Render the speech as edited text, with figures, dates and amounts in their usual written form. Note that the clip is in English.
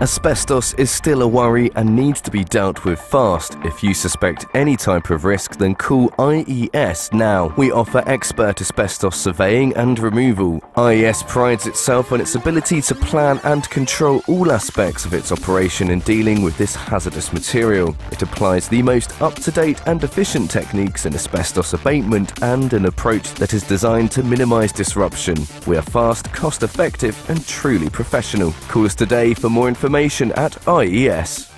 Asbestos is still a worry and needs to be dealt with fast. If you suspect any type of risk, then call IES now. We offer expert asbestos surveying and removal. IES prides itself on its ability to plan and control all aspects of its operation in dealing with this hazardous material. It applies the most up-to-date and efficient techniques in asbestos abatement and an approach that is designed to minimise disruption. We are fast, cost-effective and truly professional. Call us today for more information at IES.